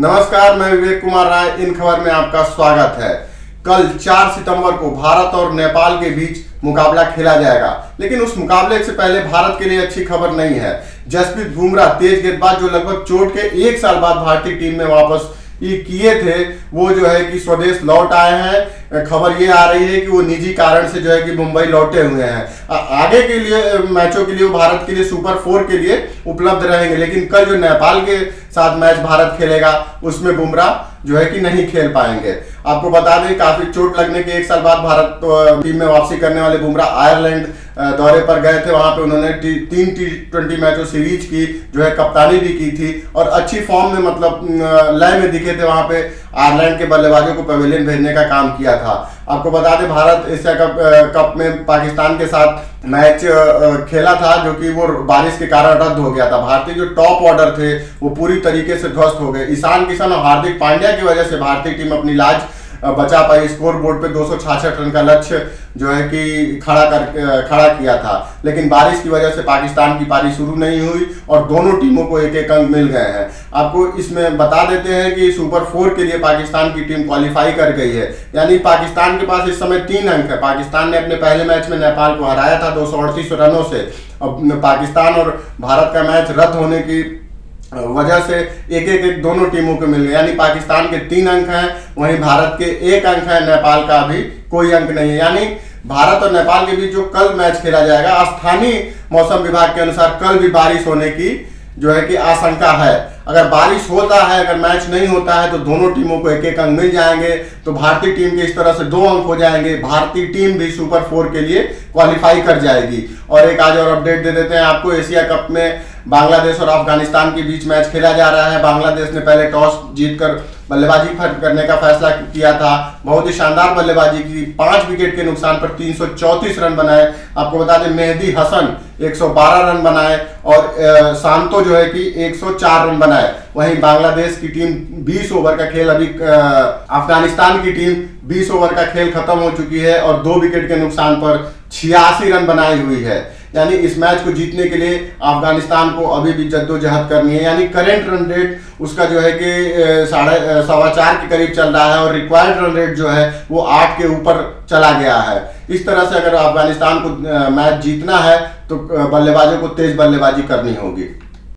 नमस्कार, मैं विवेक कुमार राय। इन खबर में आपका स्वागत है। कल 4 सितंबर को भारत और नेपाल के बीच मुकाबला खेला जाएगा, लेकिन उस मुकाबले से पहले भारत के लिए अच्छी खबर नहीं है। जसप्रीत बुमराह, तेज गेंदबाज जो लगभग चोट के 1 साल बाद भारतीय टीम में वापस किए थे, वो जो है कि स्वदेश लौट आए हैं। खबर ये आ रही है कि वो निजी कारण से जो है कि मुंबई लौटे हुए हैं। आगे के लिए मैचों के लिए भारत के लिए सुपर 4 के लिए उपलब्ध रहेंगे, लेकिन कल जो नेपाल के साथ मैच भारत खेलेगा उसमें बुमराह जो है कि नहीं खेल पाएंगे। आपको बता दें, काफी चोट लगने के 1 साल बाद भारत टीम में वापसी करने वाले बुमराह आयरलैंड दौरे पर गए थे। वहां पे उन्होंने 3 T20 मैचों सीरीज की जो है कप्तानी भी की थी और अच्छी फॉर्म में मतलब लय में दिखे थे। वहां पे आयरलैंड के बल्लेबाजों को पवेलियन भेजने का काम किया था। आपको बता दें, भारत एशिया कप में पाकिस्तान के साथ मैच खेला था, जो कि वो बारिश के कारण रद्द हो गया था। भारतीय जो टॉप ऑर्डर थे वो पूरी तरीके से ध्वस्त हो गए। ईशान किशन और हार्दिक पांड्या की वजह से भारतीय टीम अपनी लाज बचा पाई। स्कोर बोर्ड पे 266 रन का लक्ष्य जो है कि खड़ा किया था, लेकिन बारिश की वजह से पाकिस्तान की पारी शुरू नहीं हुई और दोनों टीमों को 1-1 अंक मिल गए हैं। आपको इसमें बता देते हैं कि सुपर 4 के लिए पाकिस्तान की टीम क्वालिफाई कर गई है, यानी पाकिस्तान के पास इस समय 3 अंक है। पाकिस्तान ने अपने पहले मैच में नेपाल को हराया था 238 रनों से। अब पाकिस्तान और भारत का मैच रद्द होने की वजह से 1-1 दोनों टीमों को मिल गए, यानी पाकिस्तान के 3 अंक हैं, वहीं भारत के 1 अंक है, नेपाल का भी कोई अंक नहीं है। यानी भारत और नेपाल के बीच जो कल मैच खेला जाएगा, स्थानीय मौसम विभाग के अनुसार कल भी बारिश होने की जो है कि आशंका है। अगर बारिश होता है, अगर मैच नहीं होता है, तो दोनों टीमों को 1-1 अंक मिल जाएंगे, तो भारतीय टीम के इस तरह से 2 अंक हो जाएंगे। भारतीय टीम भी सुपर 4 के लिए क्वालिफाई कर जाएगी। और एक आज और अपडेट दे देते हैं आपको। एशिया कप में बांग्लादेश और अफगानिस्तान के बीच मैच खेला जा रहा है। बांग्लादेश ने पहले टॉस जीतकर बल्लेबाजी करने का फैसला किया था। बहुत ही शानदार बल्लेबाजी की, 5 विकेट के नुकसान पर 334 रन बनाए। आपको बता दें, मेहदी हसन 112 रन बनाए और शांतो जो है कि 104 रन बनाए। वहीं बांग्लादेश की टीम 20 ओवर का खेल, अभी अफगानिस्तान की टीम 20 ओवर का खेल खत्म हो चुकी है और 2 विकेट के नुकसान पर 86 रन बनाई हुई है। यानी इस मैच को जीतने के लिए अफगानिस्तान को अभी भी जद्दोजहद करनी है। यानी करेंट रन रेट उसका जो है कि 4.5 के करीब चल रहा है और रिक्वायर्ड रन रेट जो है वो 8 के ऊपर चला गया है। इस तरह से अगर अफगानिस्तान को मैच जीतना है तो बल्लेबाजों को तेज बल्लेबाजी करनी होगी।